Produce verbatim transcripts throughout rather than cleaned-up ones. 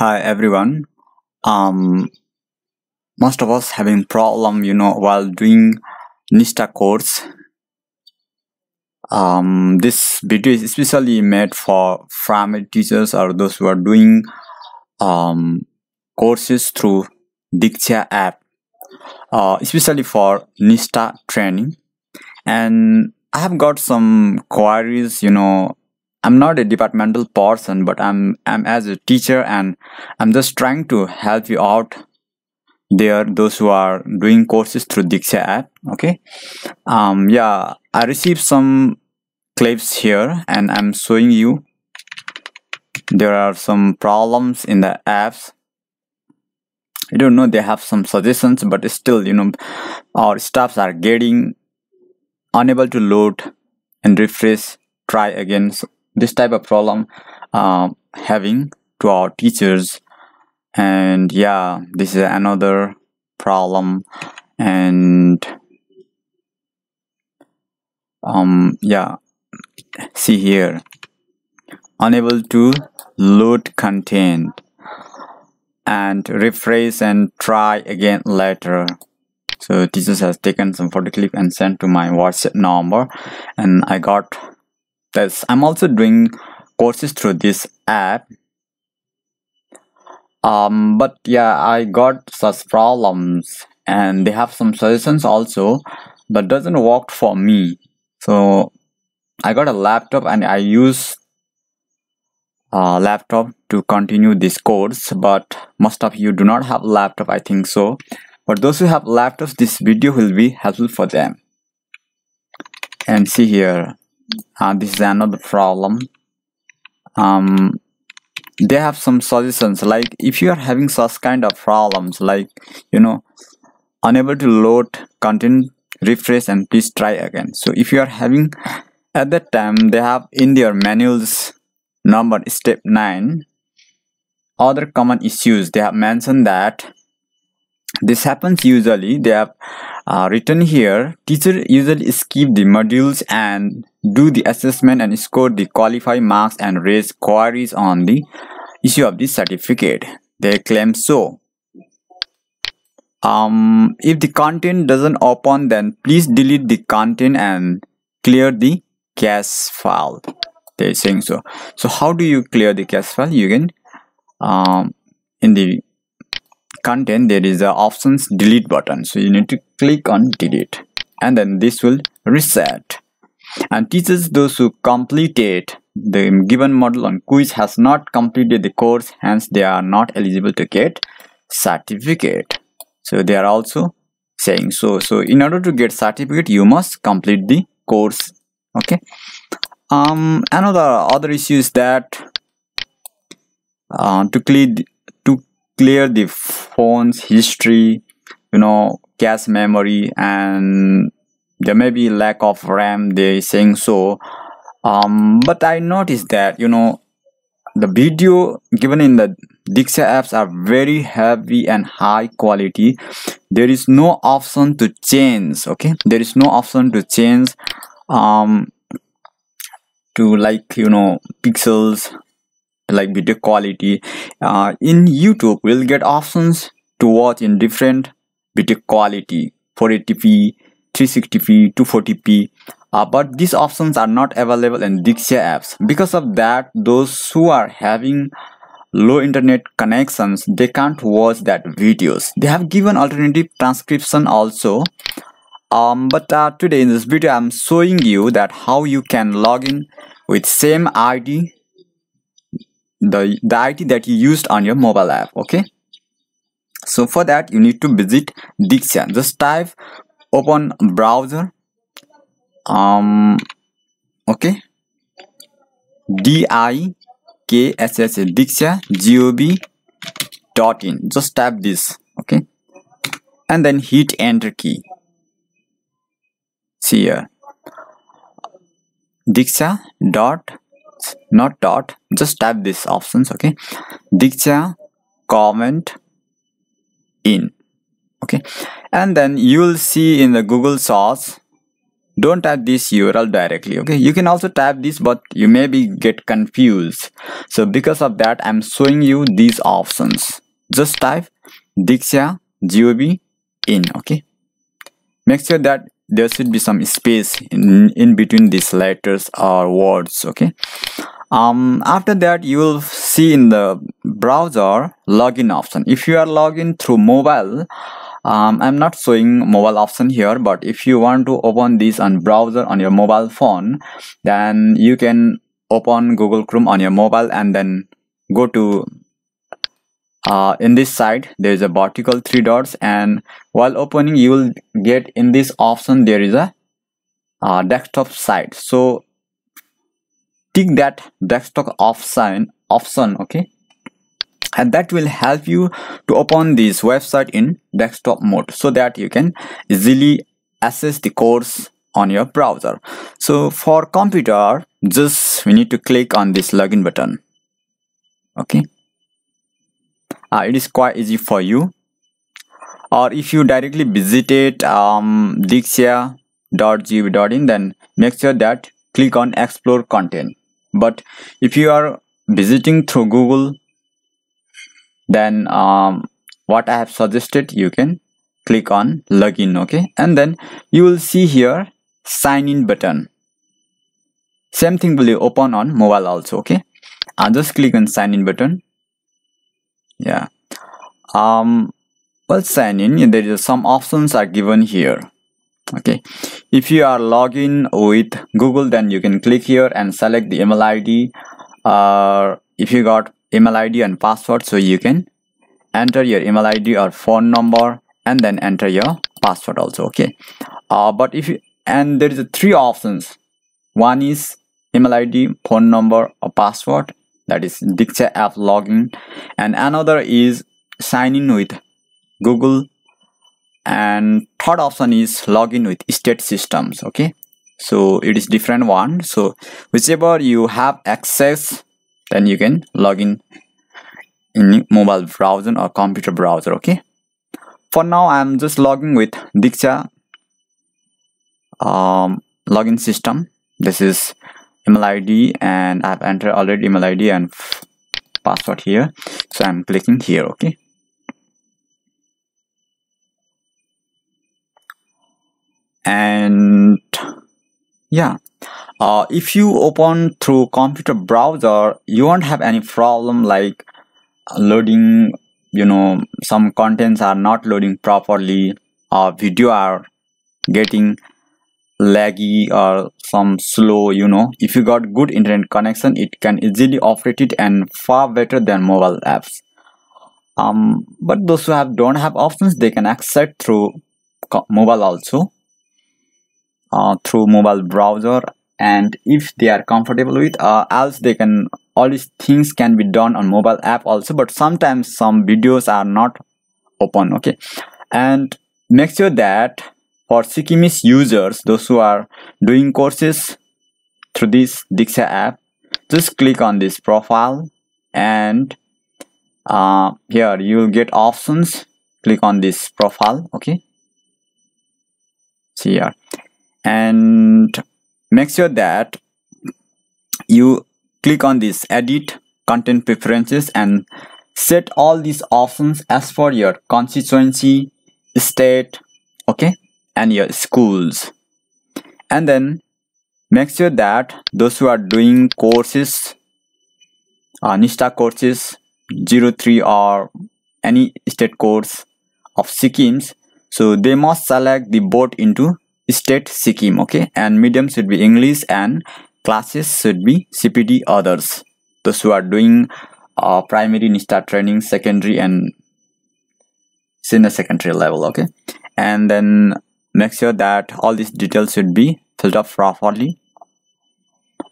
Hi everyone. Um, most of us having problem, you know, while doing NISHTHA course. Um, this video is especially made for primary teachers or those who are doing um, courses through Diksha app, uh, especially for NISHTHA training. And I have got some queries, you know. I'm not a departmental person, but I'm I'm as a teacher, and I'm just trying to help you out there, those who are doing courses through Diksha app. Okay, um, yeah, I received some clips here, and I'm showing you. There are some problems in the apps. I don't know. They have some suggestions, but still, you know, our staffs are getting unable to load and refresh. Try again. So this type of problem uh, having to our teachers, and yeah, this is another problem. And um yeah, see here, unable to load content and refresh and try again later. So teachers has taken some photo clip and sent to my WhatsApp number, and I got this. I'm also doing courses through this app, um but yeah, I got such problems, and they have some suggestions also, but doesn't work for me. So I got a laptop, and I use a laptop to continue this course, but most of you do not have laptop, I think so. But those who have laptops, this video will be helpful for them. And see here, Uh, this is another problem. Um, they have some suggestions, like if you are having such kind of problems, like, you know, unable to load content, refresh, and please try again. So if you are having at that time, they have in their manuals number step nine, other common issues. They have mentioned that this happens usually. They have uh, written here, teacher usually skip the modules and do the assessment and score the qualify marks and raise queries on the issue of the certificate. They claim so. Um, if the content doesn't open, then please delete the content and clear the cache file. They're saying so. So how do you clear the cache file? You can um, in the content there is the options delete button, so you need to click on delete, and then this will reset. And teachers, those who completed the given model on quiz, has not completed the course, hence they are not eligible to get certificate. So they are also saying so. So in order to get certificate, you must complete the course. Okay, um another other issue is that uh, to clear to clear the phone's history, you know, cache memory, and there may be lack of RAM, they're saying so. Um, but I noticed that, you know, the video given in the Diksha apps are very heavy and high quality. There is no option to change. Okay, there is no option to change um, to, like, you know, pixels, like video quality. Uh, in YouTube, we'll get options to watch in different video quality, four eighty p, three sixty p, two forty p, uh, but these options are not available in Diksha apps. Because of that, those who are having low internet connections, they can't watch that videos. They have given alternative transcription also, um but uh, today in this video I'm showing you that how you can log in with same I D, the the I D that you used on your mobile app. Okay, so for that you need to visit Diksha. Just type open browser, um okay, D I K S H A, Diksha G O V dot in. Just tap this, okay, and then hit enter key. See here, Diksha dot not dot just tap this options, okay, Diksha comment in. Okay, and then you will see in the Google search Don't tap this U R L directly, okay? You can also tap this, but you maybe get confused. So because of that, I'm showing you these options. Just type Diksha G O V in, okay? Make sure that there should be some space in, in between these letters or words, okay? Um, after that, you will see in the browser login option. If you are logging through mobile, um, I'm not showing mobile option here, but if you want to open this on browser on your mobile phone, then you can open Google Chrome on your mobile and then go to uh, in this side there is a vertical three dots, and while opening you will get in this option there is a uh, desktop site. So tick that desktop option option okay, and that will help you to open this website in desktop mode so that you can easily access the course on your browser. So for computer, just we need to click on this login button, okay? Uh, it is quite easy for you, or if you directly visited um, diksha dot gov dot in, then make sure that click on explore content. But if you are visiting through Google, then um, what I have suggested, you can click on login, okay? And then you will see here sign in button. Same thing will open on mobile also, okay? I'll just click on sign in button. Yeah, um, well, sign in, there is some options are given here, okay? If you are logging with Google, then you can click here and select the email I D, or uh, if you got email I D and password, so you can enter your email I D or phone number and then enter your password also, okay? Uh, but if you, and there is a three options. One is email I D, phone number or password, that is Diksha app login, and another is sign in with Google, and third option is login with state systems, okay? So it is different one, so whichever you have access, then you can log in in mobile browser or computer browser, okay? For now, I'm just logging with Diksha um, login system. This is email I D, and I've entered already email I D and password here, so I'm clicking here, okay? And yeah, uh, if you open through computer browser, you won't have any problem like loading, you know, some contents are not loading properly, or video are getting laggy or some slow, you know. If you got good internet connection, it can easily operate it and far better than mobile apps. Um, but those who have don't have options, they can access through mobile also, uh, through mobile browser, and if they are comfortable with, uh, else they can, all these things can be done on mobile app also, but sometimes some videos are not open, okay? And make sure that for Sikkimese users, those who are doing courses through this Diksha app, just click on this profile, and uh, here you will get options. Click on this profile, okay? See here, and make sure that you click on this edit content preferences and set all these options as for your constituency, state, okay, and your schools. And then make sure that those who are doing courses, uh, NISHTHA courses zero three or any state course of Sikkim's, so they must select the board into state Sikkim, okay? And medium should be English, and classes should be C P D others. Those who are doing uh, primary NISHTHA training, secondary and senior secondary level, okay? And then make sure that all these details should be filled up properly.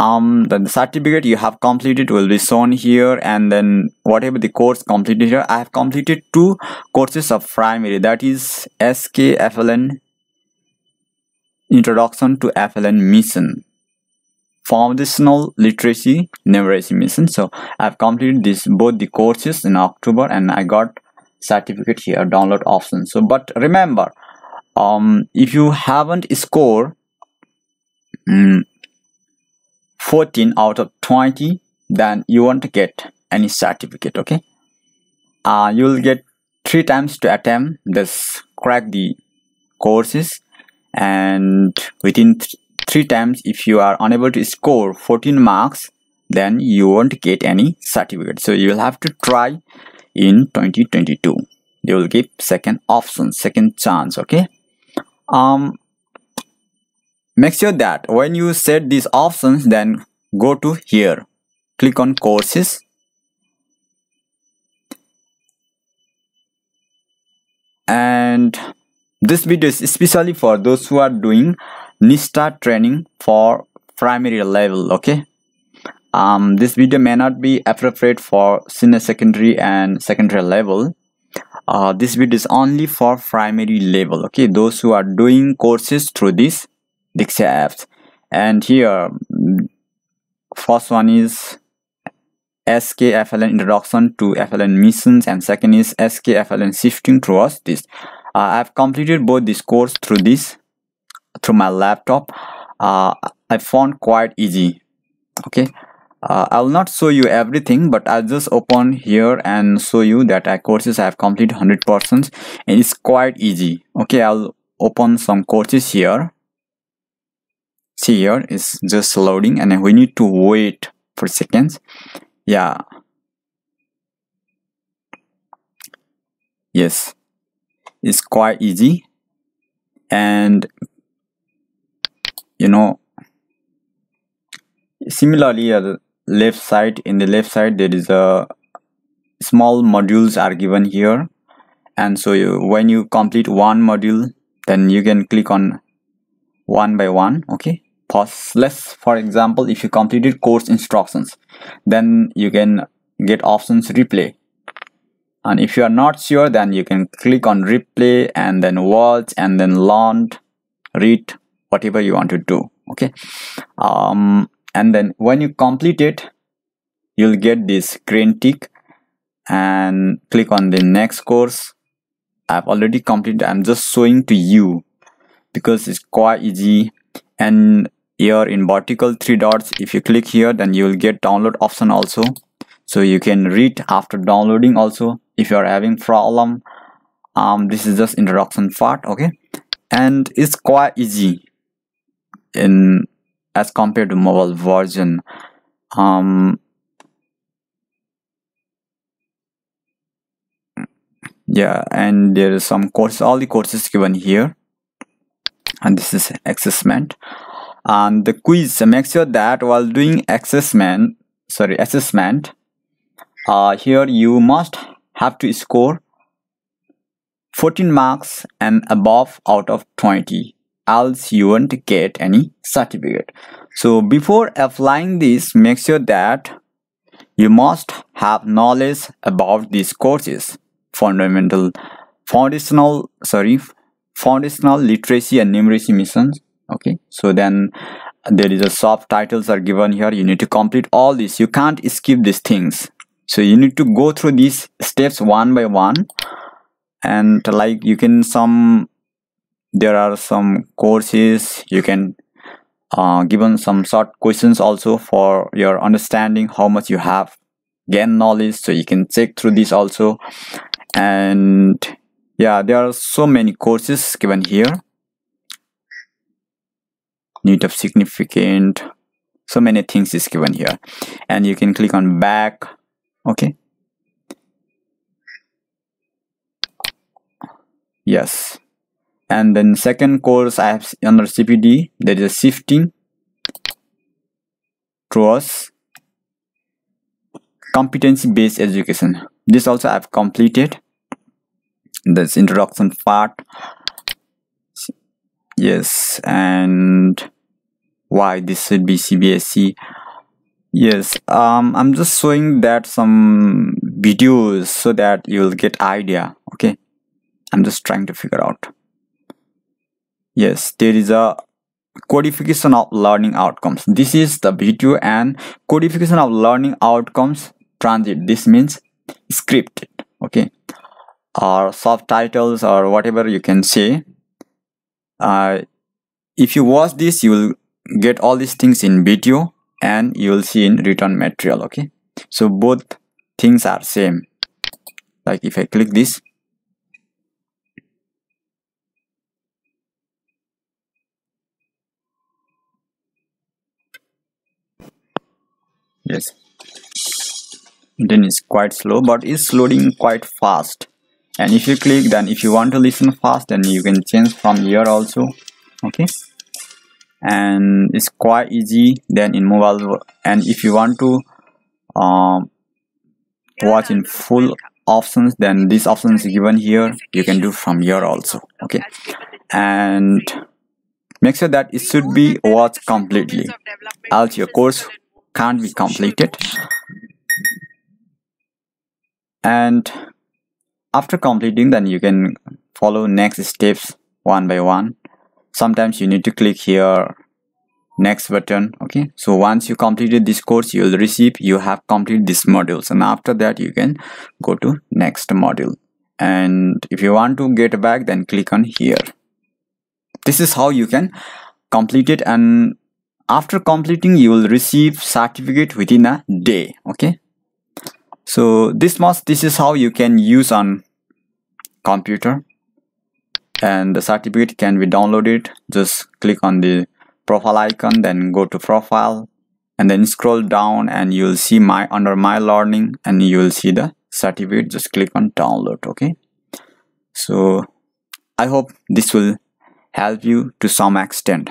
Um, then the certificate you have completed will be shown here, and then whatever the course completed here. I have completed two courses of primary, that is S K F L N Introduction to F L N Mission, Foundational Literacy Numeracy Mission. So I've completed this both the courses in October, and I got certificate here, download option. So but remember, um, if you haven't scored um, fourteen out of twenty, then you won't get any certificate. Okay, uh, you will get three times to attempt this, crack the courses, and within th three times if you are unable to score fourteen marks, then you won't get any certificate. So you will have to try in twenty twenty-two. They will give second option, second chance. Okay, um make sure that when you set these options, then go to here, click on courses, and this video is especially for those who are doing NISHTHA training for primary level. Okay, um this video may not be appropriate for senior secondary and secondary level. Uh, this video is only for primary level. Okay, those who are doing courses through this Diksha apps. And here first one is S K F L N introduction to F L N missions, and second is S K F L N shifting towards this. uh, I've completed both this course through this through my laptop. uh, I found quite easy. Okay, Uh, I will not show you everything, but I'll just open here and show you that our courses I have completed one hundred percent, and it's quite easy. Okay, I'll open some courses here. See, here it's just loading, and we need to wait for seconds. Yeah. Yes, it's quite easy, and you know, similarly, uh, left side, in the left side there is a small modules are given here, and so you, when you complete one module, then you can click on one by one. Okay, pause. Let's, for example, if you completed course instructions, then you can get options replay, and if you are not sure, then you can click on replay and then watch and then learn, read, whatever you want to do. Okay, um and then when you complete it, you'll get this green tick and click on the next course. I've already completed. I'm just showing to you because it's quite easy. And here in vertical three dots, if you click here, then you will get download option also, so you can read after downloading also if you are having problem. Um this is just introduction part. Okay, and it's quite easy in as compared to mobile version. Um, yeah, and there is some course, all the courses given here, and this is assessment and the quiz. So make sure that while doing assessment, sorry assessment, uh, here you must have to score fourteen marks and above out of twenty, else you won't get any certificate. So before applying this, make sure that you must have knowledge about these courses, fundamental foundational sorry foundational literacy and numeracy missions. Okay, so then there is a subtitles are given here. You need to complete all this. You can't skip these things, so you need to go through these steps one by one. And like you can some there are some courses you can uh, given some short questions also for your understanding how much you have gained knowledge, so you can check through this also. And yeah, there are so many courses given here, need of significant, so many things is given here, and you can click on back. Okay, yes. And then second course I have under C P D, there is a shifting towards competency-based education. This also I have completed, this introduction part. Yes, and why this should be C B S E. Yes, um, I'm just showing that some videos so that you'll get idea. Okay, I'm just trying to figure out. Yes, there is a codification of learning outcomes. This is the video, and codification of learning outcomes transit. This means scripted. Okay, or subtitles or whatever you can say. Uh, if you watch this, you will get all these things in B T O and you will see in return material. Okay, so both things are same. Like if I click this, yes, then it's quite slow, but it's loading quite fast. And if you click, then if you want to listen fast, then you can change from here also. Okay, and it's quite easy then in mobile. And if you want to um, watch in full options, then this option is given here. You can do from here also. Okay, and make sure that it should be watched completely, else your course can't be completed. And after completing, then you can follow next steps one by one. Sometimes you need to click here next button. Okay, so once you completed this course, you will receive you have completed these modules, and after that you can go to next module. And if you want to get back, then click on here. This is how you can complete it, and after completing you will receive certificate within a day. Okay, so this much, this is how you can use on computer. And the certificate can be downloaded. Just click on the profile icon, then go to profile, and then scroll down and you'll see my under my learning, and you will see the certificate. Just click on download. Okay, so I hope this will help you to some extent.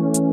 Thank you.